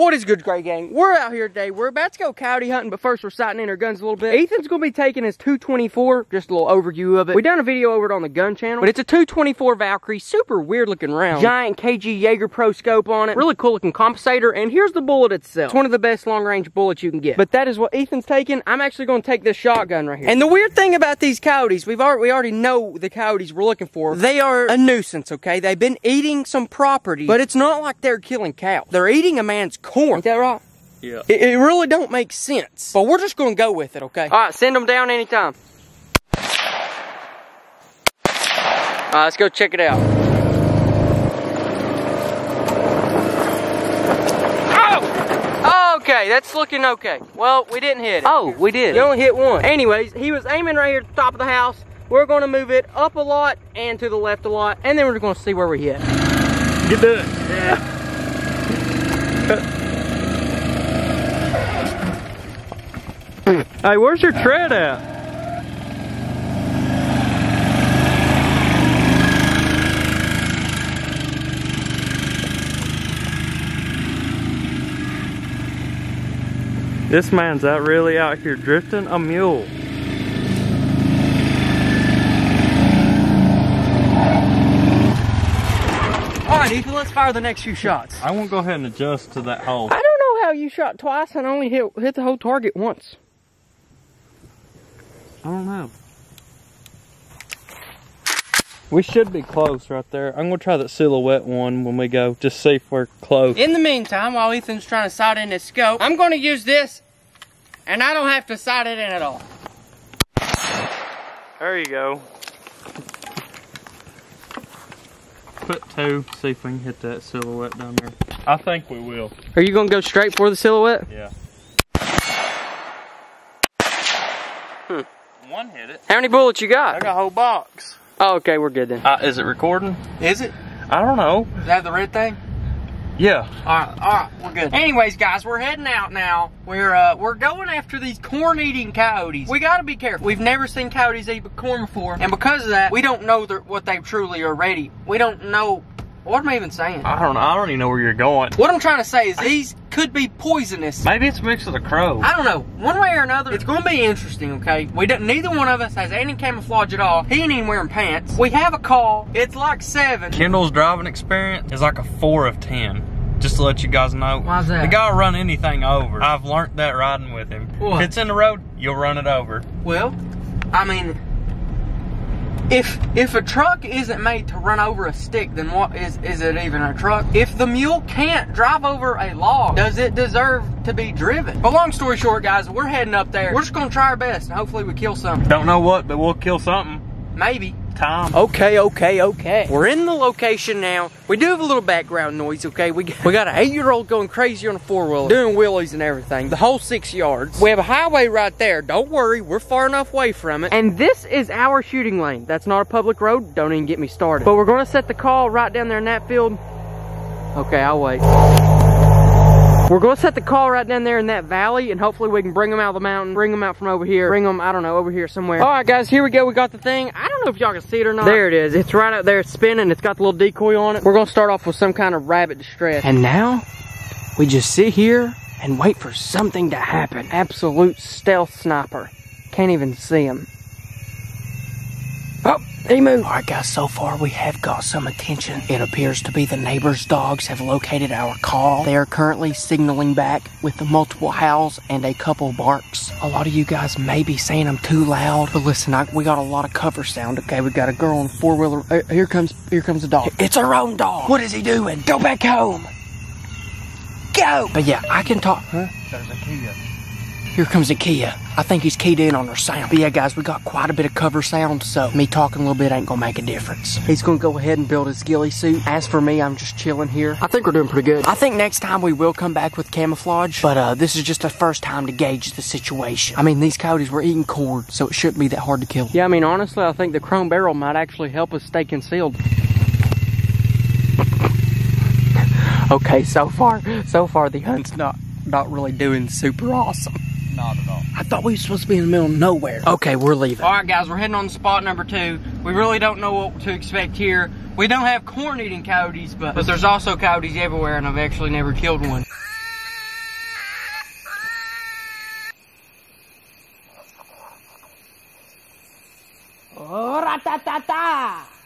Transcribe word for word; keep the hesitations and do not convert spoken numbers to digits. What is good, Gray Gang? We're out here today. We're about to go coyote hunting, but first we're sighting in our guns a little bit. Ethan's going to be taking his two twenty-four, just a little overview of it. We done a video over it on the gun channel, but it's a two twenty-four Valkyrie, super weird looking round. Giant K G Jaeger Pro scope on it, really cool looking compensator, and here's the bullet itself. It's one of the best long range bullets you can get. But that is what Ethan's taking. I'm actually going to take this shotgun right here. And the weird thing about these coyotes, we've already, we already know the coyotes we're looking for. They are a nuisance, okay? They've been eating some property, but it's not like they're killing cows. They're eating a man's corn. Corn. Ain't that right? Yeah. It, it really don't make sense. But we're just going to go with it, okay? All right, send them down anytime. All right, let's go check it out. Oh! Okay, that's looking okay. Well, we didn't hit it. Oh, we did. We only hit one. Anyways, he was aiming right here at the top of the house. We're going to move it up a lot and to the left a lot, and then we're going to see where we hit. Good doing. Yeah. Hey, where's your tread at? This man's out really out here drifting a mule. Alright, Ethan, let's fire the next few shots. I won't go ahead and adjust to that hole. I don't know how you shot twice and only hit, hit the whole target once. I don't know. We should be close right there. I'm gonna try that silhouette one when we go, just see if we're close. In the meantime, while Ethan's trying to sight in his scope, I'm gonna use this, and I don't have to sight it in at all. There you go. Put two, see if we can hit that silhouette down there. I think we will. Are you gonna go straight for the silhouette? Yeah. Hmm. One hit it. How many bullets you got? I got a whole box. Oh, okay, we're good then. Uh, is it recording? Is it? I don't know. Is that the red thing? Yeah. Alright, alright, we're good. Anyways, guys, we're heading out now. We're uh, we're going after these corn-eating coyotes. We gotta be careful. We've never seen coyotes eat corn before, and because of that, we don't know their, what they truly are ready. We don't know. What am I even saying? I don't know. I don't even know where you're going. What I'm trying to say is these could be poisonous. Maybe it's mixed with a crow. I don't know. One way or another, it's going to be interesting, okay? We don't, neither one of us has any camouflage at all. He ain't even wearing pants. We have a call. It's like seven. Kendall's driving experience is like a four of ten. Just to let you guys know. Why's that? The guy will run anything over. I've learned that riding with him. What? If it's in the road, you'll run it over. Well, I mean... If if a truck isn't made to run over a stick, then what is is it even a truck? If the mule can't drive over a log, does it deserve to be driven? But long story short, guys, we're heading up there. We're just gonna try our best and hopefully we kill something. Don't know what, but we'll kill something. Maybe. Time. Okay, okay, okay. We're in the location now. We do have a little background noise, okay? We got, we got an eight-year-old going crazy on a four-wheeler, doing wheelies and everything, the whole six yards. We have a highway right there. Don't worry, we're far enough away from it. And this is our shooting lane. That's not a public road. Don't even get me started. But we're going to set the call right down there in that field. Okay, I'll wait. We're going to set the call right down there in that valley, and hopefully we can bring them out of the mountain, bring them out from over here, bring them, I don't know, over here somewhere. All right, guys, here we go. We got the thing. I don't know if y'all can see it or not. There it is. It's right out there. It's spinning. It's got the little decoy on it. We're going to start off with some kind of rabbit distress. And now, we just sit here and wait for something to happen. Absolute stealth sniper. Can't even see him. Oh, he moved. All right, guys, so far we have got some attention. It appears to be the neighbor's dogs have located our call. They are currently signaling back with multiple howls and a couple barks. A lot of you guys may be saying I'm too loud, but listen, I, we got a lot of cover sound, okay? We got a girl on a four-wheeler. Uh, here comes, here comes a dog. It's our own dog. What is he doing? Go back home. Go. But yeah, I can talk. Huh? There's a kid. Here comes a Kia. I think he's keyed in on our sound. But yeah, guys, we got quite a bit of cover sound, so me talking a little bit ain't gonna make a difference. He's gonna go ahead and build his ghillie suit. As for me, I'm just chilling here. I think we're doing pretty good. I think next time we will come back with camouflage, but uh, this is just the first time to gauge the situation. I mean, these coyotes were eating corn, so it shouldn't be that hard to kill. Yeah, I mean, honestly, I think the chrome barrel might actually help us stay concealed. Okay, so far, so far the hunt's not, not really doing super awesome. Not at all. I thought we were supposed to be in the middle of nowhere. Okay, we're leaving. All right, guys, we're heading on to spot number two. We really don't know what to expect here. We don't have corn-eating coyotes, but, but there's also coyotes everywhere, and I've actually never killed one. Ra-ta-ta-ta!